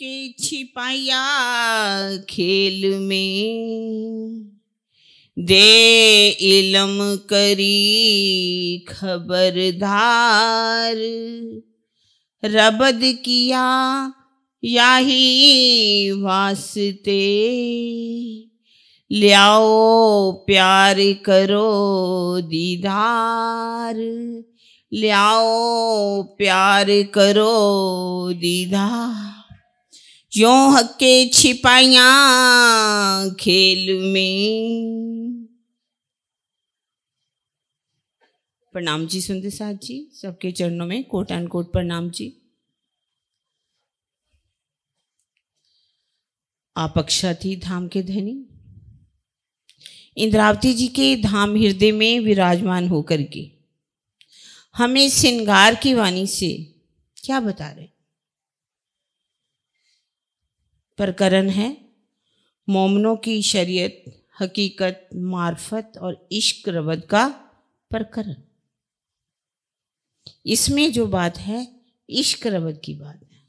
के छिपाया खेल में, दे इलम करी खबरदार, रबद किया याही वास्ते, ल्याओ प्यार करो दीदार, ल्याओ प्यार करो दीदार। यों हके छिपाया खेल में। प्रणाम जी सुनते साथ जी, सबके चरणों में कोट एंड कोट प्रणाम जी। आप अक्षाथी धाम के धनी इंद्रावती जी के धाम हृदय में विराजमान होकर के हमें श्रृंगार की वाणी से क्या बता रहे? प्रकरण है मोमनों की शरीयत, हकीकत, मार्फत और इश्क रबद का प्रकरण। इसमें जो बात है इश्क रबद की बात है।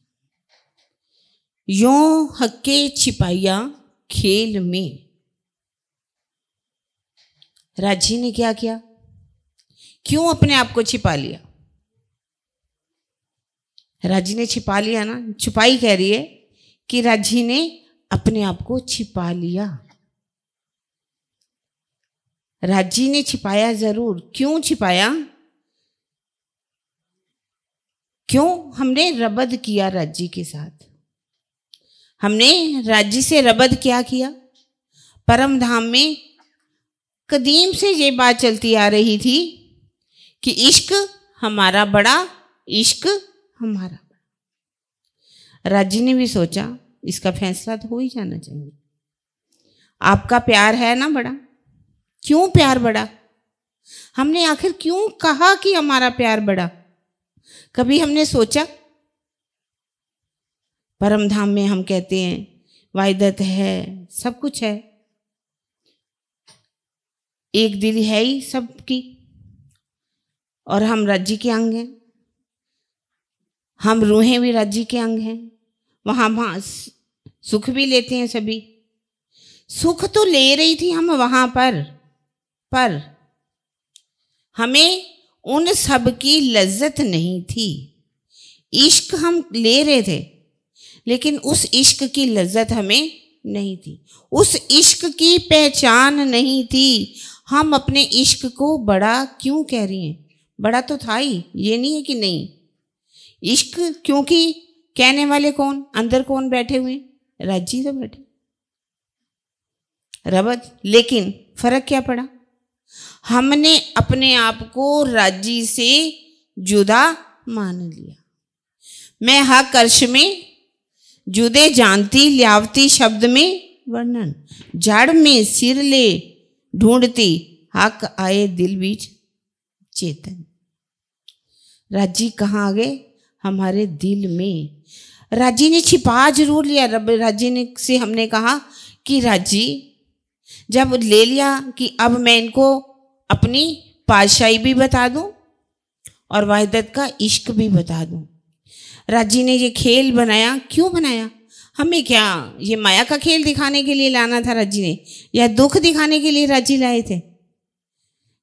यों हक्के छिपाया खेल में राजी ने क्या किया? क्यों अपने आप को छिपा लिया? राजी ने छिपा लिया ना, छुपाई कह रही है कि राजी ने अपने आप को छिपा लिया। राजी ने छिपाया जरूर, क्यों छिपाया? क्यों हमने रबद किया राजी के साथ? हमने राजी से रबद क्या किया? परम धाम में कदीम से ये बात चलती आ रही थी कि इश्क हमारा बड़ा, इश्क हमारा बड़ा। राजी ने भी सोचा इसका फैसला तो हो ही जाना चाहिए, आपका प्यार है ना बड़ा, क्यों प्यार बड़ा? हमने आखिर क्यों कहा कि हमारा प्यार बड़ा? कभी हमने सोचा? परमधाम में हम कहते हैं वायदत है, सब कुछ है, एक दिल है ही सबकी, और हम राज्य के अंग हैं, हम रूहें भी राज्य के अंग हैं। वहाँ सुख भी लेते हैं सभी, सुख तो ले रही थी हम वहाँ पर हमें उन सब की लज्जत नहीं थी। इश्क हम ले रहे थे लेकिन उस इश्क की लज्जत हमें नहीं थी, उस इश्क की पहचान नहीं थी। हम अपने इश्क को बड़ा क्यों कह रही हैं? बड़ा तो था ही, ये नहीं है कि नहीं। इश्क, क्योंकि कहने वाले कौन? अंदर कौन बैठे हुए हैं? राजी तो बैठे, रबद। लेकिन फर्क क्या पड़ा? हमने अपने आप को राजी से जुदा मान लिया। मैं हक अर्श में जुदे जानती ल्यावती शब्द में वर्णन, जड़ में सिर ले ढूंढती हक आए दिल बीच चेतन। राजी कहाँ आ गए? हमारे दिल में। राजी ने छिपा जरूर लिया, रब राजी ने से हमने कहा कि राजी जब ले लिया कि अब मैं इनको अपनी पाशाई भी बता दूं और वाहिदत का इश्क भी बता दूं। राजी ने ये खेल बनाया, क्यों बनाया? हमें क्या ये माया का खेल दिखाने के लिए लाना था राजी ने, या दुख दिखाने के लिए राजी लाए थे?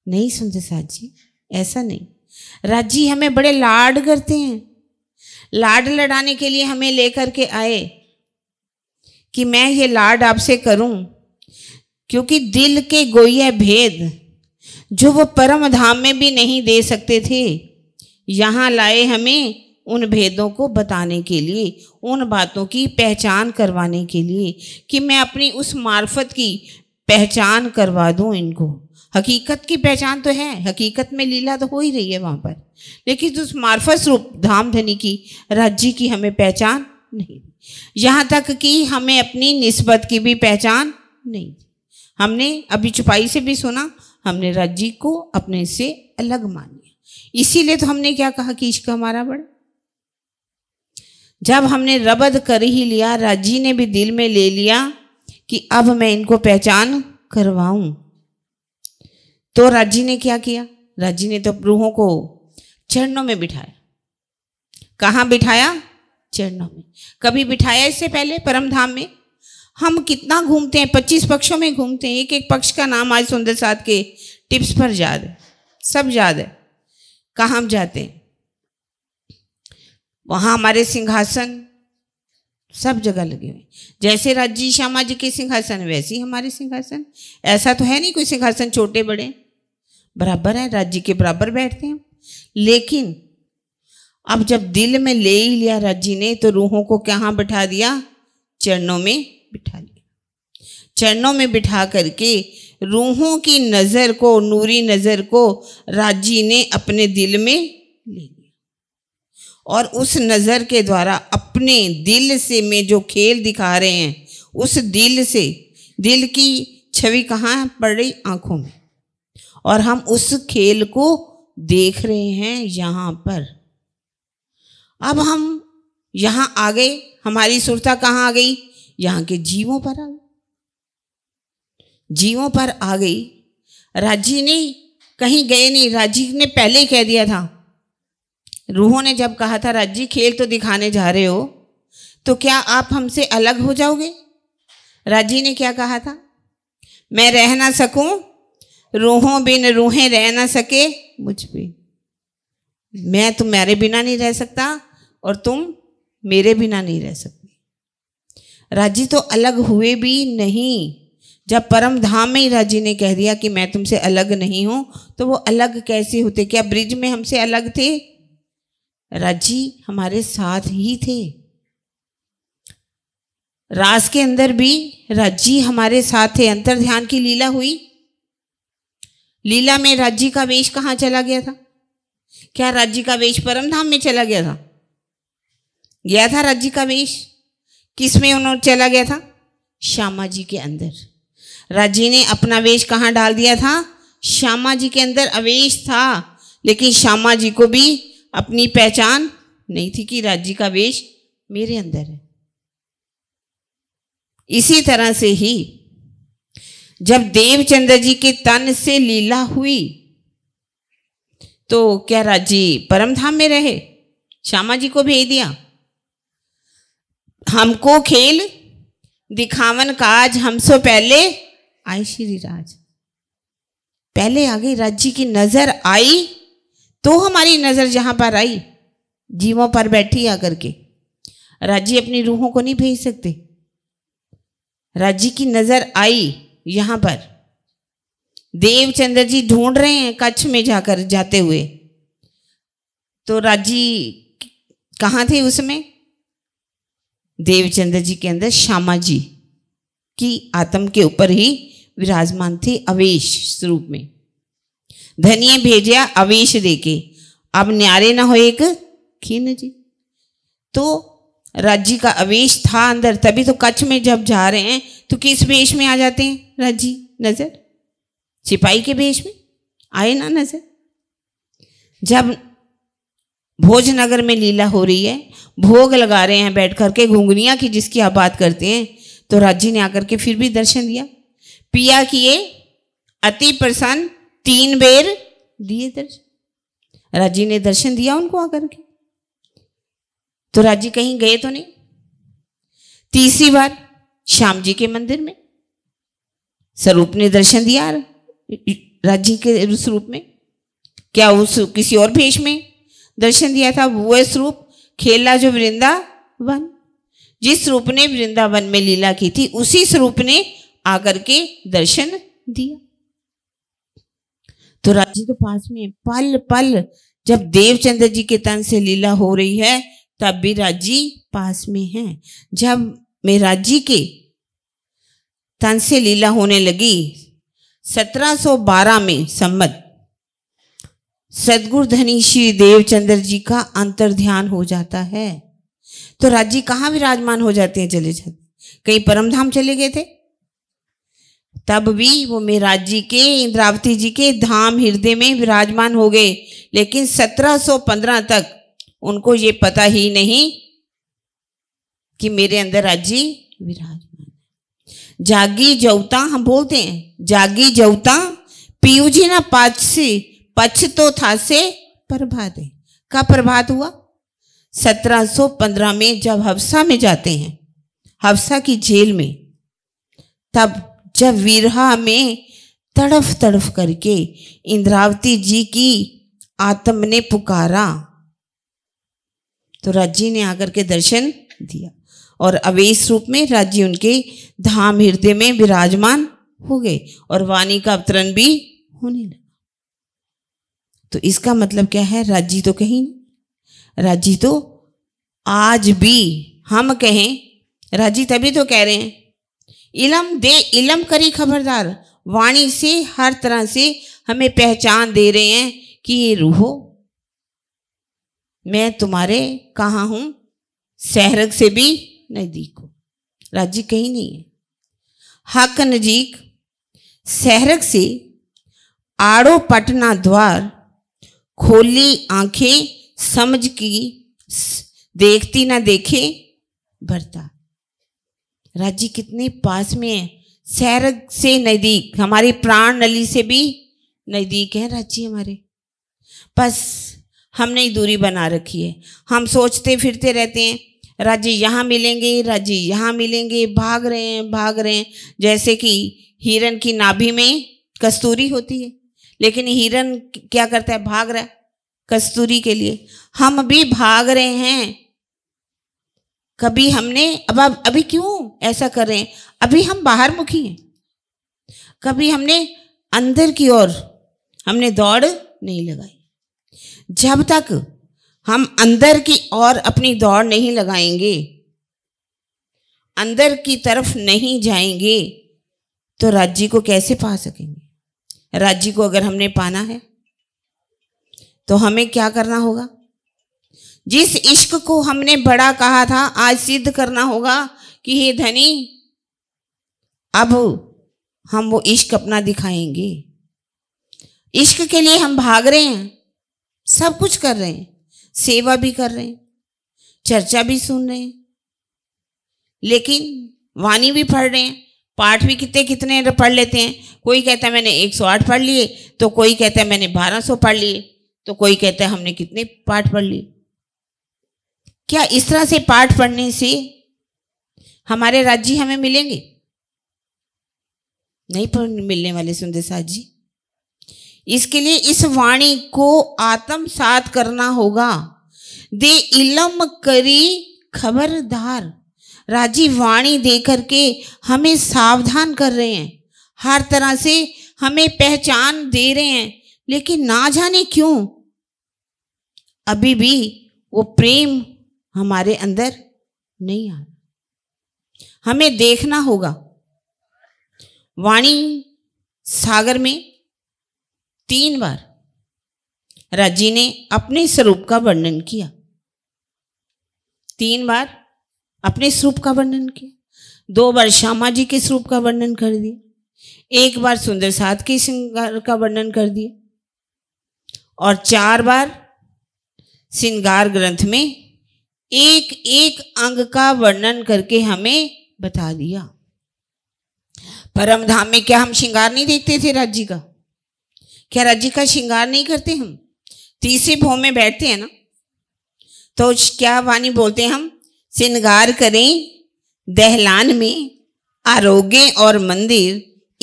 नहीं सुनते साथ जी, ऐसा नहीं। राजी हमें बड़े लाड करते हैं, लाड लड़ाने के लिए हमें लेकर के आए कि मैं ये लाड आपसे करूं, क्योंकि दिल के गोया भेद जो वो परम धाम में भी नहीं दे सकते थे, यहाँ लाए हमें उन भेदों को बताने के लिए, उन बातों की पहचान करवाने के लिए कि मैं अपनी उस मार्फत की पहचान करवा दूं इनको। हकीकत की पहचान तो है, हकीकत में लीला तो हो ही रही है वहाँ पर, लेकिन उस मार्फत स्वरूप धामधनी की, राज्य की हमें पहचान नहीं। यहाँ तक कि हमें अपनी निस्बत की भी पहचान नहीं। हमने अभी छुपाई से भी सुना, हमने राज्य को अपने से अलग मान लिया। इसीलिए तो हमने क्या कहा कि इश्क हमारा बड़ा। जब हमने रबद कर ही लिया, राज्य ने भी दिल में ले लिया कि अब मैं इनको पहचान करवाऊं, तो राज्य ने क्या किया? राज्य ने तो रूहों को चरणों में बिठाया। कहाँ बिठाया? चरणों में। कभी बिठाया इससे पहले परम धाम में? हम कितना घूमते हैं, 25 पक्षों में घूमते हैं। एक एक पक्ष का नाम आज सुंदर साथ के टिप्स पर याद है, सब याद है। कहाँ हम जाते हैं, वहाँ हमारे सिंहासन सब जगह लगे हुए। जैसे राज्य श्यामा जी के सिंहासन वैसे ही हमारे सिंहासन। ऐसा तो है नहीं कोई सिंहासन छोटे बड़े, बराबर है, राज्य के बराबर बैठते हैं। लेकिन अब जब दिल में ले ही लिया राज्य ने तो रूहों को कहाँ बिठा दिया? चरणों में बिठा लिया। चरणों में बिठा करके रूहों की नज़र को, नूरी नज़र को राज्य ने अपने दिल में ले लिया और उस नज़र के द्वारा अपने दिल से में जो खेल दिखा रहे हैं, उस दिल से, दिल की छवि कहाँ पड़ रही? आँखों में। और हम उस खेल को देख रहे हैं यहाँ पर। अब हम यहाँ आ गए, हमारी सुरता कहाँ आ गई? यहाँ के जीवों पर आ गई, जीवों पर आ गई। राजी ने कहीं गए नहीं, राजी ने पहले ही कह दिया था। रूहों ने जब कहा था राजी खेल तो दिखाने जा रहे हो, तो क्या आप हमसे अलग हो जाओगे? राजी ने क्या कहा था? मैं रह ना सकूं रूहों बिन, रूहें रह ना सके मुझ पे। मैं तुम्हारे बिना नहीं रह सकता और तुम मेरे बिना नहीं रह सकते। राजी तो अलग हुए भी नहीं। जब परम धाम में ही राजी ने कह दिया कि मैं तुमसे अलग नहीं हूँ, तो वो अलग कैसे होते? क्या ब्रिज में हमसे अलग थे? राजी हमारे साथ ही थे। रास के अंदर भी राजी हमारे साथ थे। अंतर ध्यान की लीला हुई, लीला में राजी का वेश कहाँ चला गया था? क्या राजी का वेश परम धाम में चला गया था? गया था राज्य का वेश। किस में उन्होंने चला गया था? श्यामा जी के अंदर। राज्य ने अपना वेश कहाँ डाल दिया था? श्यामा जी के अंदर अवेश था। लेकिन श्यामा जी को भी अपनी पहचान नहीं थी कि राज्य का वेश मेरे अंदर है। इसी तरह से ही जब देवचंद्र जी के तन से लीला हुई, तो क्या राज्य परमधाम में रहे? श्यामा जी को भेज दिया। हमको खेल दिखावन काज, हमसे पहले आए श्री राज। पहले आ गई राज्य की नजर आई, तो हमारी नजर जहां पर आई जीवों पर बैठी आकर के। राज्य अपनी रूहों को नहीं भेज सकते। राज्य की नजर आई यहां पर। देवचंद्र जी ढूंढ रहे हैं कच्छ में जाकर, जाते हुए, तो राज्य कहाँ थे? उसमें देवचंद्र जी के अंदर श्यामा जी की आत्म के ऊपर ही विराजमान थे, अवेश स्वरूप में। धनिये भेजा अवेश देके, अब न्यारे ना हो एक खीन जी। तो राजी का अवेश था अंदर, तभी तो कच्छ में जब जा रहे हैं तो किस वेश में आ जाते हैं? राजी नजर सिपाही के वेश में आए ना नजर। जब भोजनगर में लीला हो रही है, भोग लगा रहे हैं बैठ करके घुंघनियाँ की, जिसकी आप बात करते हैं, तो राज्य ने आकर के फिर भी दर्शन दिया। पिया किए अति प्रसन्न, तीन बेर दिए दर्शन। राज्य ने दर्शन दिया उनको आकर के। तो राज्य कहीं गए तो नहीं। तीसरी बार श्याम जी के मंदिर में स्वरूप ने दर्शन दिया, राज्य के स्वरूप में। क्या उस किसी और भेष में दर्शन दिया था? वह स्वरूप खेला जो वृंदावन, जिस रूप ने वृंदावन में लीला की थी, उसी स्वरूप ने आकर के दर्शन दिया। तो राजी तो पास में, पल पल जब देवचंद्र जी के तन से लीला हो रही है तब भी राजी पास में है। जब मैं राजी के तन से लीला होने लगी 1712 में संमत, सदगुरु धनी श्री देवचंद्र जी का अंतर ध्यान हो जाता है, तो राजी कहाँ विराजमान हो जाते हैं? चले जाते, कहीं परमधाम चले गए थे। तब भी वो मेराज जी के, इंद्रावती जी के धाम हृदय में विराजमान हो गए। लेकिन 1715 तक उनको ये पता ही नहीं कि मेरे अंदर राजी विराजमान। जागी जवता हम बोलते हैं, जागी जवता पीयू जी ना पाच से पछ तो था से प्रभात है। कब प्रभात हुआ? 1715 में जब हफ्सा में जाते हैं, हफ्सा की जेल में, तब जब वीरहा में तड़फ तड़फ करके इंद्रावती जी की आत्म ने पुकारा तो राज्य ने आकर के दर्शन दिया और अवेश रूप में राज्य उनके धाम हृदय में विराजमान हो गए और वाणी का अवतरण भी होने लगा। तो इसका मतलब क्या है? राज्य तो कहीं, राज्य तो आज भी हम कहें, राज्य तभी तो कह रहे हैं इलम दे इलम करी खबरदार, वाणी से हर तरह से हमें पहचान दे रहे हैं कि ये रूहो मैं तुम्हारे कहाँ हूँ, सहरग से भी नज़दीक हो। राज्य कहीं नहीं है। हक नजीक सहरग से आड़ो पटना द्वार, खोली आंखें समझ की देखती ना देखे भरता। राज्य कितने पास में है, सहरग से नज़दीक, हमारी प्राण नली से भी नज़दीक है राज्य हमारे। बस हमने ही दूरी बना रखी है, हम सोचते फिरते रहते हैं राज्य यहाँ मिलेंगे, राज्य यहाँ मिलेंगे, भाग रहे हैं भाग रहे हैं। जैसे कि हिरण की नाभि में कस्तूरी होती है, लेकिन हिरण क्या करता है? भाग रहा है कस्तूरी के लिए। हम भी भाग रहे हैं। कभी हमने अब अभी क्यों ऐसा कर रहे हैं? अभी हम बाहर मुखी हैं। कभी हमने अंदर की ओर हमने दौड़ नहीं लगाई। जब तक हम अंदर की ओर अपनी दौड़ नहीं लगाएंगे, अंदर की तरफ नहीं जाएंगे, तो राज्य को कैसे पा सकेंगे? राज्य को अगर हमने पाना है तो हमें क्या करना होगा? जिस इश्क को हमने बड़ा कहा था, आज सिद्ध करना होगा कि हे धनी, अब हम वो इश्क अपना दिखाएंगे। इश्क के लिए हम भाग रहे हैं, सब कुछ कर रहे हैं, सेवा भी कर रहे हैं, चर्चा भी सुन रहे हैं, लेकिन वाणी भी पढ़ रहे हैं, पाठ भी कितने पढ़ लेते हैं। कोई कहता है मैंने 108 पढ़ लिए, तो कोई कहता है मैंने 1200 पढ़ लिए, तो कोई कहता है हमने कितने पाठ पढ़ लिए। क्या इस तरह से पाठ पढ़ने से हमारे राज्य हमें मिलेंगे? नहीं मिलने वाले सुंदरसाद जी। इसके लिए इस वाणी को आत्मसात करना होगा। दे इलम करी खबरदार, राजी वाणी दे करके हमें सावधान कर रहे हैं, हर तरह से हमें पहचान दे रहे हैं, लेकिन ना जाने क्यों अभी भी वो प्रेम हमारे अंदर नहीं आ। हमें देखना होगा वाणी सागर में 3 बार राज्य ने अपने स्वरूप का वर्णन किया, 3 बार अपने स्वरूप का वर्णन किया। 2 बार श्यामा जी के स्वरूप का वर्णन कर दिया, 1 बार सुंदर साध के श्रृंगार का वर्णन कर दिया, और 4 बार श्रृंगार ग्रंथ में एक एक अंग का वर्णन करके हमें बता दिया। परम धाम में क्या हम श्रृंगार नहीं देखते थे राज्य का? क्या राज्य का श्रृंगार नहीं करते? हम तीसरे भोग में बैठते हैं ना, तो क्या वाणी बोलते हैं हम? श्रृंगार करें दहलान में आरोग्य और मंदिर,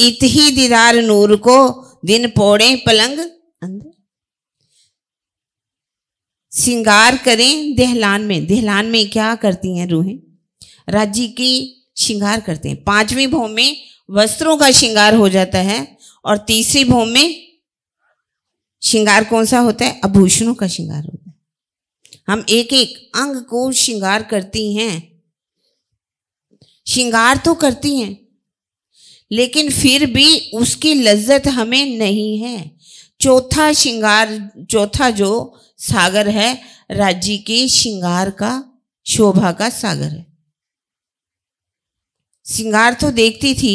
इत ही दीदार नूर को दिन पौड़े पलंग अंदर। श्रृंगार करें दहलान में, दहलान में क्या करती हैं रूहें? राज्य की श्रृंगार करते हैं। 5वें भोग में वस्त्रों का श्रृंगार हो जाता है और तीसरे भोग में श्रृंगार कौन सा होता है? आभूषणों का श्रृंगार होता है। हम एक एक अंग को श्रृंगार करती हैं। श्रृंगार तो करती हैं, लेकिन फिर भी उसकी लज्जत हमें नहीं है। 4था श्रृंगार, 4था जो सागर है राज्य के श्रृंगार का, शोभा का सागर है। श्रृंगार तो देखती थी,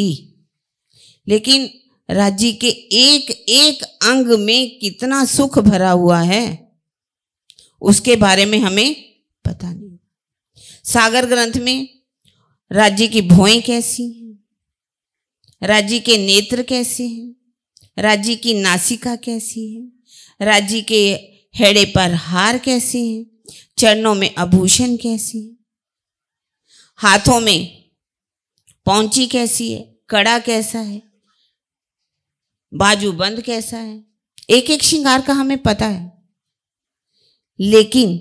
लेकिन राज्य के एक एक अंग में कितना सुख भरा हुआ है उसके बारे में हमें पता नहीं। सागर ग्रंथ में राज्य की भौएं कैसी हैं, राज्य के नेत्र कैसे हैं, राज्य की नासिका कैसी है, राज्य के हेड़े पर हार कैसे हैं, चरणों में आभूषण कैसी है, हाथों में पौंची कैसी है, कड़ा कैसा है, बाजू बंद कैसा है, एक एक श्रृंगार का हमें पता है। लेकिन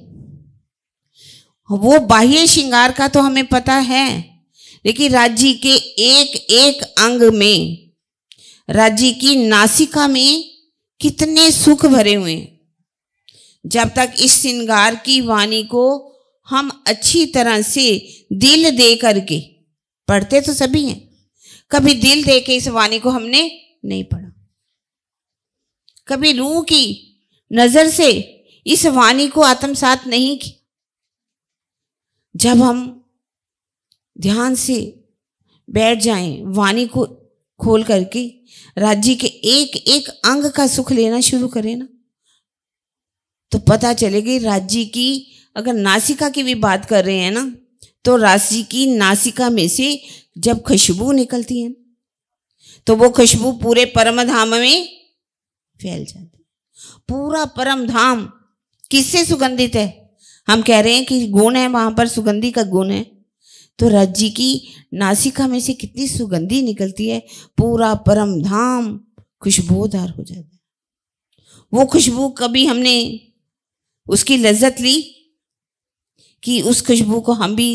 वो बाह्य श्रृंगार का तो हमें पता है, लेकिन राज्य के एक एक अंग में, राज्य की नासिका में कितने सुख भरे हुए हैं। जब तक इस श्रृंगार की वाणी को हम अच्छी तरह से दिल दे करके पढ़ते तो सभी हैं, कभी दिल दे के इस वाणी को हमने नहीं पढ़ा, कभी रूह की नजर से इस वाणी को आत्मसात नहीं की। जब हम ध्यान से बैठ जाएं, वाणी को खोल करके राज्य के एक एक अंग का सुख लेना शुरू करें ना, तो पता चलेगी राज्य की, अगर नासिका की भी बात कर रहे हैं ना, तो राज्य की नासिका में से जब खुशबू निकलती है तो वो खुशबू पूरे परम धाम में फैल जाती है। पूरा परम धाम किससे सुगंधित है? हम कह रहे हैं कि गुण है, वहाँ पर सुगंधी का गुण है, तो राज्य की नासिका में से कितनी सुगंधी निकलती है, पूरा परम धाम खुशबूदार हो जाता है। वो खुशबू कभी हमने उसकी लज्जत ली कि उस खुशबू को हम भी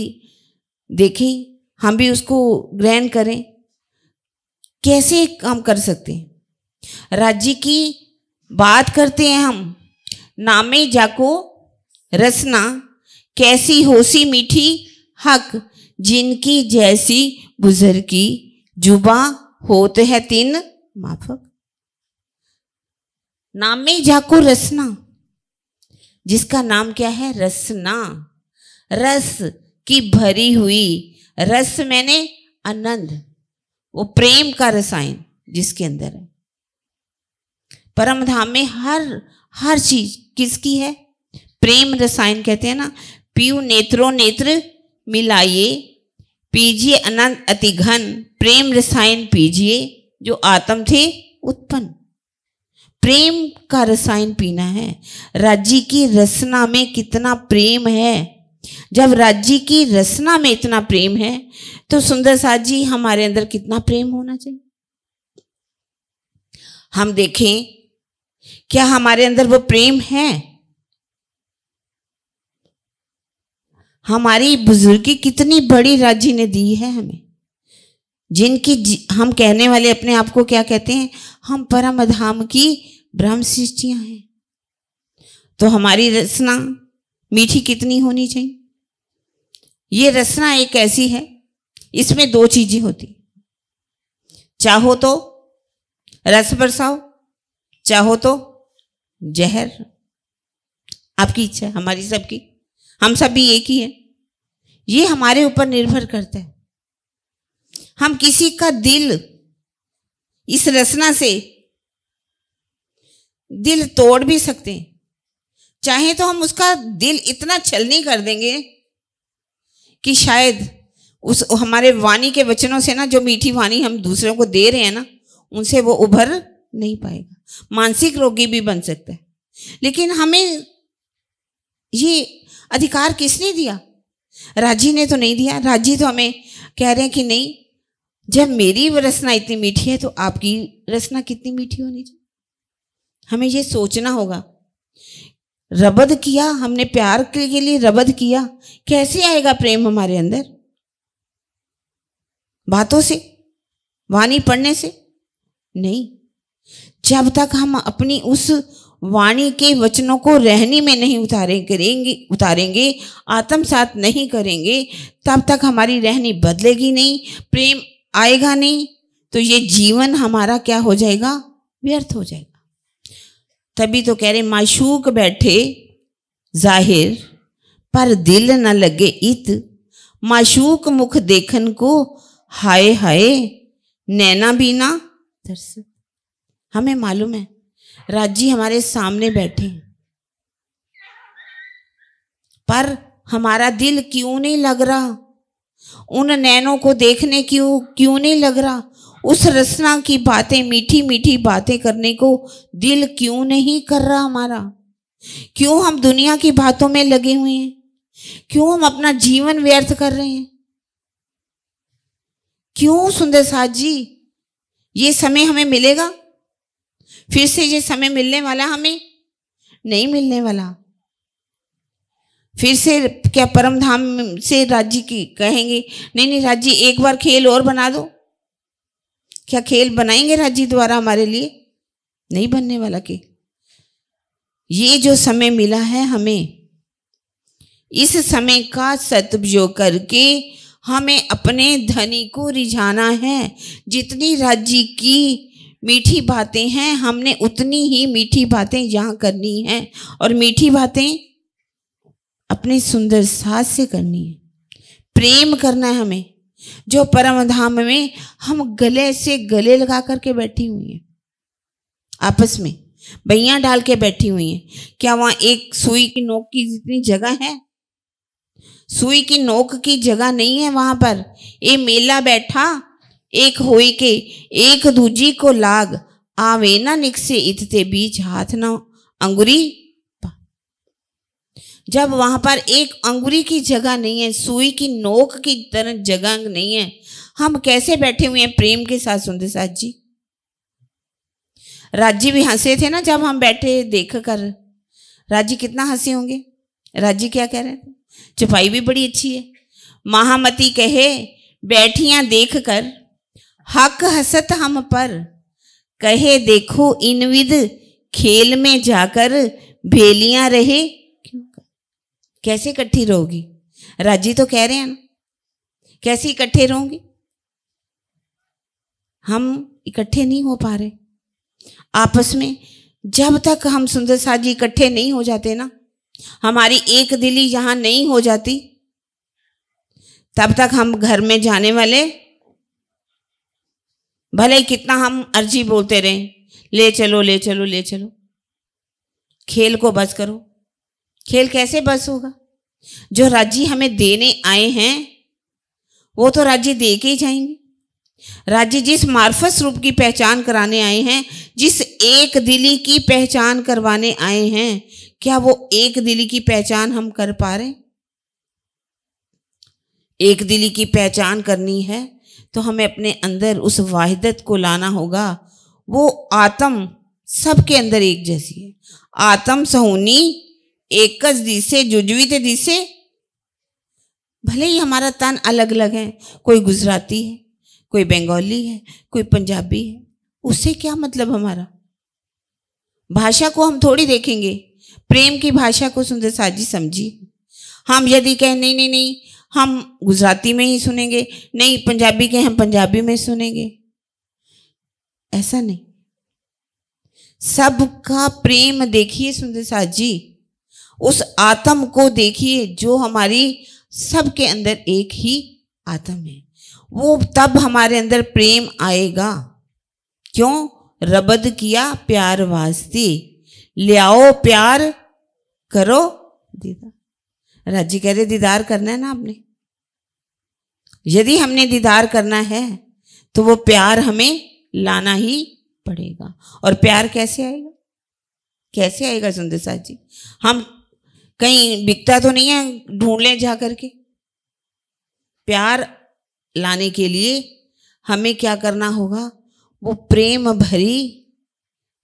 देखें, हम भी उसको ग्रहण करें? कैसे हम कर सकते हैं? राज्य की बात करते हैं हम, नामे जाको रसना कैसी होसी मीठी हक, जिनकी जैसी बुजर की जुबा होत है तीन माफक। नामे जाको रसना, जिसका नाम क्या है? रसना, रस की भरी हुई। रस मैंने आनंद, वो प्रेम का रसायन जिसके अंदर है। परम धाम में हर चीज किसकी है? प्रेम रसायन कहते हैं ना। पीऊ नेत्रों नेत्र मिलाइए, पीजिए आनंद अतिघन, प्रेम रसायन पीजिए जो आत्म थे उत्पन्न। प्रेम का रसायन पीना है। राज्य की रसना में कितना प्रेम है। जब राज्य की रसना में इतना प्रेम है तो सुंदर साथ जी, हमारे अंदर कितना प्रेम होना चाहिए? हम देखें क्या हमारे अंदर वो प्रेम है। हमारी बुजुर्गी कितनी बड़ी राज्य ने दी है हमें, जिनकी हम कहने वाले अपने आप को क्या कहते हैं? हम परम धाम की ब्रह्म सृष्टियां हैं। तो हमारी रसना मीठी कितनी होनी चाहिए। ये रसना एक ऐसी है, इसमें दो चीजें होती, चाहो तो रस बरसाओ, चाहो तो जहर। आपकी इच्छा, हमारी सबकी, हम सब भी एक ही है। ये हमारे ऊपर निर्भर करता है। हम किसी का दिल इस रसना से दिल तोड़ भी सकते हैं, चाहे तो हम उसका दिल इतना छलनी कर देंगे कि शायद उस हमारे वाणी के वचनों से ना, जो मीठी वाणी हम दूसरों को दे रहे हैं ना, उनसे वो उभर नहीं पाएगा, मानसिक रोगी भी बन सकता है। लेकिन हमें ये अधिकार किसने दिया? राजी ने तो नहीं दिया। राजी तो हमें कह रहे हैं कि नहीं, जब मेरी रसना इतनी मीठी है तो आपकी रसना कितनी मीठी होनी चाहिए। हमें ये सोचना होगा। रबद किया हमने, प्यार के लिए रबद किया, कैसे आएगा प्रेम हमारे अंदर? बातों से, वाणी पढ़ने से नहीं। जब तक हम अपनी उस वाणी के वचनों को रहनी में नहीं उतारेंगे, आत्मसात नहीं करेंगे, तब तक हमारी रहनी बदलेगी नहीं, प्रेम आएगा नहीं, तो ये जीवन हमारा क्या हो जाएगा? व्यर्थ हो जाएगा। तभी तो कह रहे, माशूक बैठे जाहिर पर दिल न लगे इत, माशूक मुख देखन को हाय हाय नैना बीना तरस। हमें मालूम है राजी हमारे सामने बैठे हैं, पर हमारा दिल क्यों नहीं लग रहा? उन नैनों को देखने क्यों नहीं लग रहा? उस रसना की बातें, मीठी मीठी बातें करने को दिल क्यों नहीं कर रहा हमारा? क्यों हम दुनिया की बातों में लगे हुए हैं? क्यों हम अपना जीवन व्यर्थ कर रहे हैं? क्यों सुंदर साथ जी, ये समय हमें मिलेगा? फिर से ये समय मिलने वाला हमें नहीं मिलने वाला। फिर से क्या परम धाम से राज्य की कहेंगे नहीं नहीं राज्य एक बार खेल और बना दो? क्या खेल बनाएंगे राज्य द्वारा हमारे लिए? नहीं बनने वाला। कि ये जो समय मिला है हमें, इस समय का सदुपयोग करके हमें अपने धनी को रिझाना है। जितनी राज्य की मीठी बातें हैं हमने उतनी ही मीठी बातें यहाँ करनी हैं, और मीठी बातें अपने सुंदर साथ से करनी है। प्रेम करना है हमें, जो परम धाम में हम गले से गले लगा करके बैठी हुई हैं, आपस में भैया डाल के बैठी हुई हैं। क्या वहाँ एक सुई की नोक की जितनी जगह है, सुई की नोक की जगह नहीं है वहां पर। ये मेला बैठा एक होई के एक दूजी को लाग, आवे ना निकसे इतते बीच हाथ ना अंगुरी। जब वहां पर एक अंगुरी की जगह नहीं है, सुई की नोक की तरह जगह नहीं है, हम कैसे बैठे हुए हैं प्रेम के साथ? सुनते साथ जी, राजी भी हंसे थे ना जब हम बैठे देख कर, राजी कितना हंसे होंगे। राजी क्या कह रहे थे? छपाई भी बड़ी अच्छी है। महामती कहे बैठियां देख कर, हक हसत हम पर, कहे देखो इन विद खेल में जाकर, भेलियां रहे कैसे इकट्ठी रहोगी। राजी तो कह रहे हैं ना, कैसे इकट्ठे रहोगी? हम इकट्ठे नहीं हो पा रहे आपस में। जब तक हम सुंदर साथ जी इकट्ठे नहीं हो जाते ना, हमारी एक दिली यहां नहीं हो जाती, तब तक हम घर में जाने वाले भले कितना हम अर्जी बोलते रहें, ले चलो ले चलो ले चलो। खेल को बस करो। खेल कैसे बस होगा? जो राज्य हमें देने आए हैं वो तो राज्य दे के ही जाएंगे। राज्य जिस मार्फत रूप की पहचान कराने आए हैं, जिस एक दिली की पहचान करवाने आए हैं, क्या वो एक दिली की पहचान हम कर पा रहे? एक दिली की पहचान करनी है तो हमें अपने अंदर उस वाहिदत को लाना होगा। वो आत्म सबके अंदर एक जैसी है, आत्म सहुनी एकज दिसे जुजवित दिसे। भले ही हमारा तन अलग अलग है, कोई गुजराती है, कोई बंगाली है, कोई पंजाबी है, उससे क्या मतलब? हमारा भाषा को हम थोड़ी देखेंगे। प्रेम की भाषा को सुंदर साजी समझी। हम यदि कहें नहीं नहीं नहीं हम गुजराती में ही सुनेंगे, नहीं पंजाबी के हम पंजाबी में सुनेंगे, ऐसा नहीं। सबका प्रेम देखिए सुंदर साजी, उस आत्म को देखिए जो हमारी सबके अंदर एक ही आत्म है। वो तब हमारे अंदर प्रेम आएगा। क्यों? रबद किया प्यार वास्ते, लियाओ प्यार करो दीदार। राजी कह रहे दीदार करना है ना आपने। यदि हमने दीदार करना है तो वो प्यार हमें लाना ही पड़ेगा। और प्यार कैसे आएगा? कैसे आएगा सुंदर साथ जी? हम कहीं बिकता तो नहीं है, ढूंढ लें जा करके। प्यार लाने के लिए हमें क्या करना होगा? वो प्रेम भरी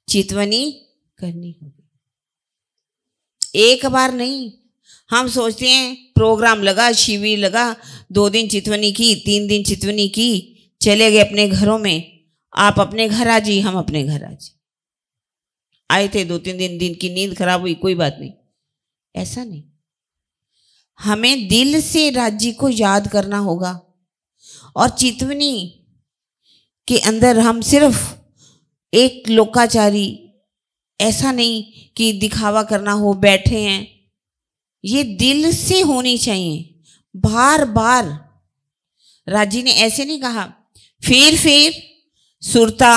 चितवनी करनी होगी। एक बार नहीं। हम सोचते हैं प्रोग्राम लगा, शिविर लगा, 2 दिन चितवनी की, 3 दिन चितवनी की, चले गए अपने घरों में। आप अपने घर आ जी, हम अपने घर आ जी। आए थे 2-3 दिन, दिन की नींद खराब हुई, कोई बात नहीं। ऐसा नहीं। हमें दिल से राज्य को याद करना होगा। और चितवनी के अंदर हम सिर्फ एक लोकाचारी, ऐसा नहीं कि दिखावा करना हो बैठे हैं, ये दिल से होनी चाहिए बार बार। राजी ने ऐसे नहीं कहा फिर सुरता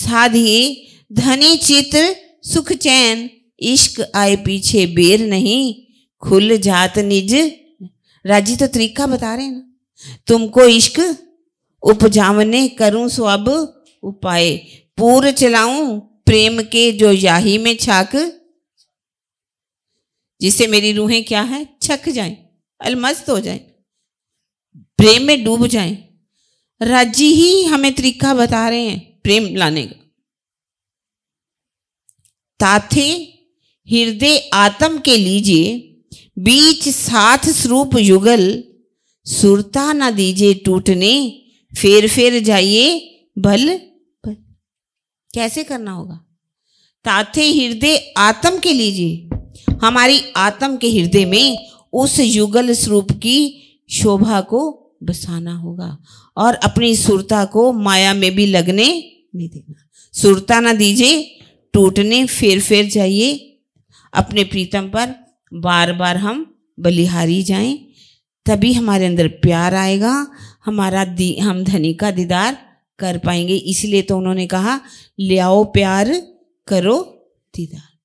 साधी धनी चित सुख चैन, इश्क आए पीछे बेर नहीं, खुल जात निज। राजी तो तरीका बता रहे हैं ना, तुमको इश्क उपजावने करूं सब उपाय, पूर चलाऊं प्रेम के जो याही में छाक। जिससे मेरी रूहें क्या है छक जाएं, अलमस्त हो जाएं, प्रेम में डूब जाएं। राजी ही हमें तरीका बता रहे हैं प्रेम लाने का। ताथे हृदय आत्म के लीजिए बीच साथ स्वरूप युगल, सुरता ना दीजिए टूटने फेर जाइए भल। कैसे करना होगा? ताथे हृदय आत्म के लीजिए, हमारी आत्म के हृदय में उस युगल स्वरूप की शोभा को बसाना होगा और अपनी सुरता को माया में भी लगने नहीं देना। सुरता ना दीजिए टूटने फेर जाइए। अपने प्रीतम पर बार बार हम बलिहारी जाएं, तभी हमारे अंदर प्यार आएगा, हम धनी का दीदार कर पाएंगे। इसलिए तो उन्होंने कहा, ले आओ प्यार करो दीदार।